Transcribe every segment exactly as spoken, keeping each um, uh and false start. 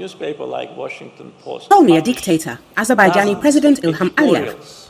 newspaper like Washington Post. Call me a dictator. Azerbaijani President Ilham Aliyev.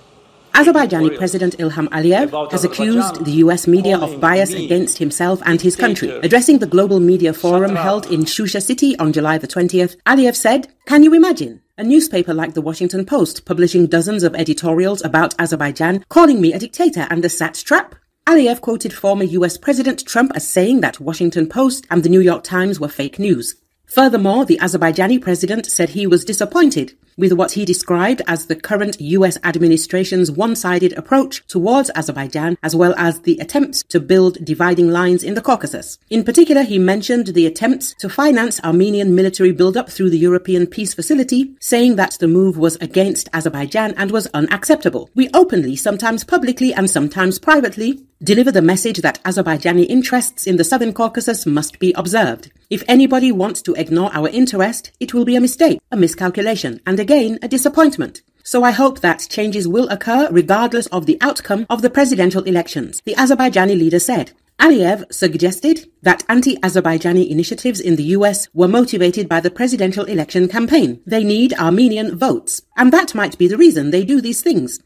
Azerbaijani President Ilham Aliyev has accused the U S media of bias against himself and his country. Addressing the Global Media Forum held in Shusha City on July the twentieth, Aliyev said, "Can you imagine? A newspaper like the Washington Post publishing dozens of editorials about Azerbaijan, calling me a dictator and a satrap?" Aliyev quoted former U S President Trump as saying that Washington Post and the New York Times were fake news. Furthermore, the Azerbaijani president said he was disappointed with what he described as the current U S administration's one-sided approach towards Azerbaijan, as well as the attempts to build dividing lines in the Caucasus. In particular, he mentioned the attempts to finance Armenian military buildup through the European Peace Facility, saying that the move was against Azerbaijan and was unacceptable. "We openly, sometimes publicly and sometimes privately, deliver the message that Azerbaijani interests in the Southern Caucasus must be observed. If anybody wants to ignore our interest, it will be a mistake, a miscalculation, and again, a disappointment. So I hope that changes will occur regardless of the outcome of the presidential elections," the Azerbaijani leader said. Aliyev suggested that anti-Azerbaijani initiatives in the U S were motivated by the presidential election campaign. They need Armenian votes, and that might be the reason they do these things.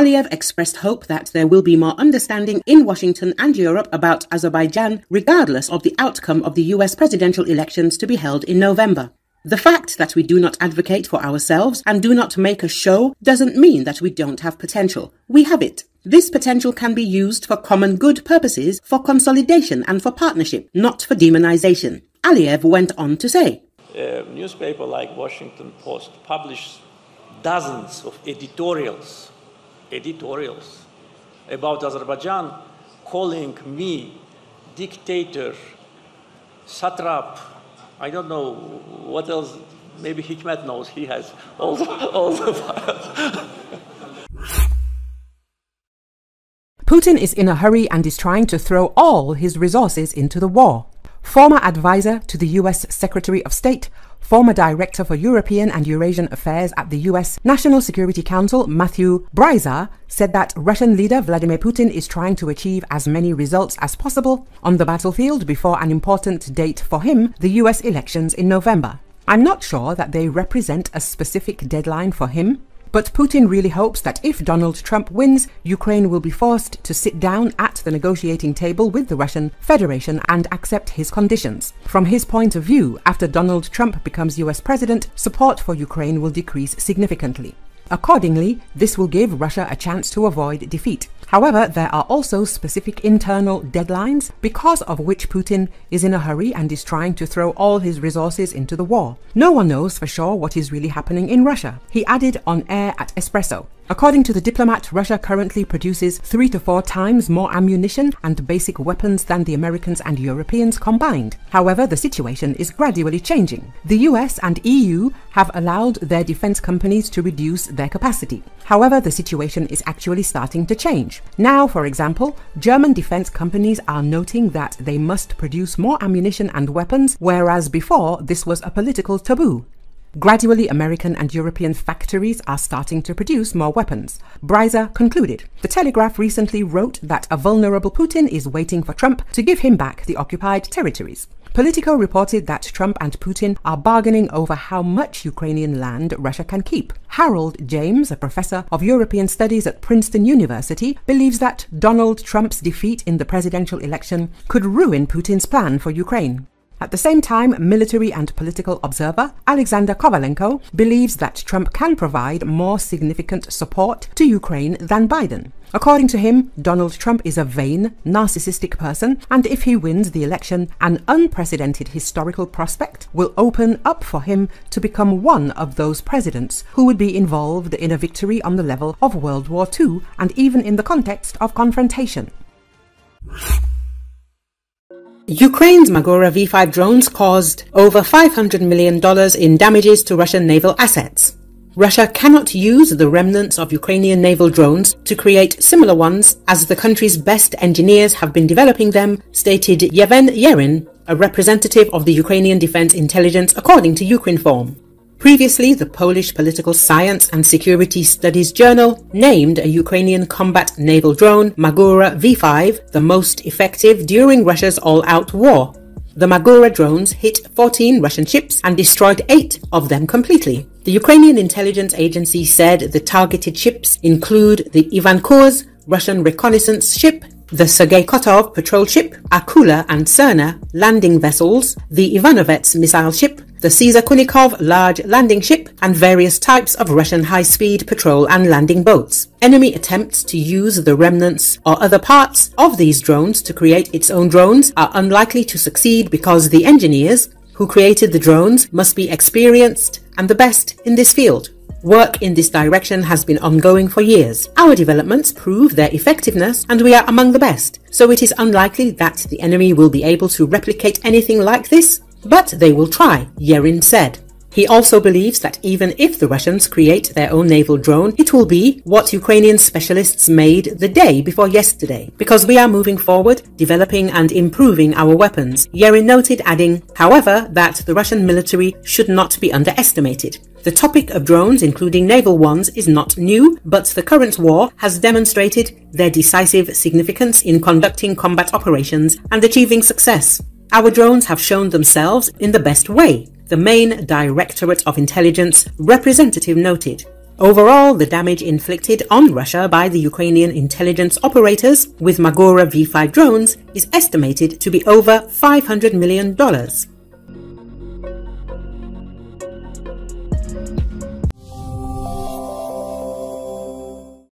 Aliyev expressed hope that there will be more understanding in Washington and Europe about Azerbaijan, regardless of the outcome of the U S presidential elections to be held in November. "The fact that we do not advocate for ourselves and do not make a show doesn't mean that we don't have potential. We have it. This potential can be used for common good purposes, for consolidation and for partnership, not for demonization," Aliyev went on to say. A newspaper like Washington Post published dozens of editorials editorials about Azerbaijan, calling me dictator, satrap, I don't know what else, maybe Hikmet knows, he has all the, all the files. Putin is in a hurry and is trying to throw all his resources into the war. Former advisor to the U S Secretary of State, former Director for European and Eurasian Affairs at the U S National Security Council, Matthew Bryza, said that Russian leader Vladimir Putin is trying to achieve as many results as possible on the battlefield before an important date for him, the U S elections in November. "I'm not sure that they represent a specific deadline for him, but Putin really hopes that if Donald Trump wins, Ukraine will be forced to sit down at the negotiating table with the Russian Federation and accept his conditions. From his point of view, after Donald Trump becomes U S president, support for Ukraine will decrease significantly. Accordingly, this will give Russia a chance to avoid defeat. However, there are also specific internal deadlines, because of which Putin is in a hurry and is trying to throw all his resources into the war. No one knows for sure what is really happening in Russia," he added on air at Espresso. According to the diplomat, Russia currently produces three to four times more ammunition and basic weapons than the Americans and Europeans combined. However, the situation is gradually changing. The U S and E U have allowed their defense companies to reduce their capacity. However, the situation is actually starting to change. Now, for example, German defense companies are noting that they must produce more ammunition and weapons, whereas before this was a political taboo. Gradually, American and European factories are starting to produce more weapons, Bryza concluded. The Telegraph recently wrote that a vulnerable Putin is waiting for Trump to give him back the occupied territories. Politico reported that Trump and Putin are bargaining over how much Ukrainian land Russia can keep. Harold James, a professor of European studies at Princeton University, believes that Donald Trump's defeat in the presidential election could ruin Putin's plan for Ukraine. At the same time, military and political observer Alexander Kovalenko believes that Trump can provide more significant support to Ukraine than Biden. According to him, Donald Trump is a vain, narcissistic person, and if he wins the election, an unprecedented historical prospect will open up for him to become one of those presidents who would be involved in a victory on the level of World War Two and even in the context of confrontation. Ukraine's Magura V five drones caused over five hundred million dollars in damages to Russian naval assets. Russia cannot use the remnants of Ukrainian naval drones to create similar ones, as the country's best engineers have been developing them, stated Yevhen Yerin, a representative of the Ukrainian Defense Intelligence, according to Ukrinform. Previously, the Polish Political Science and Security Studies journal named a Ukrainian combat naval drone, Magura V five, the most effective during Russia's all-out war. The Magura drones hit fourteen Russian ships and destroyed eight of them completely. The Ukrainian intelligence agency said the targeted ships include the Ivankov's Russian reconnaissance ship, the Sergey Kotov patrol ship, Akula and Serna landing vessels, the Ivanovets missile ship, the Caesar Kunikov large landing ship, and various types of Russian high-speed patrol and landing boats. Enemy attempts to use the remnants or other parts of these drones to create its own drones are unlikely to succeed because the engineers who created the drones must be experienced and the best in this field. Work in this direction has been ongoing for years. Our developments prove their effectiveness and we are among the best, so it is unlikely that the enemy will be able to replicate anything like this, but they will try, Yerin said. He also believes that even if the Russians create their own naval drone, it will be what Ukrainian specialists made the day before yesterday, because we are moving forward, developing and improving our weapons, Yerin noted, adding, however, that the Russian military should not be underestimated. The topic of drones, including naval ones, is not new, but the current war has demonstrated their decisive significance in conducting combat operations and achieving success. Our drones have shown themselves in the best way, the main Directorate of Intelligence representative noted. Overall, the damage inflicted on Russia by the Ukrainian intelligence operators with Magura V five drones is estimated to be over five hundred million dollars.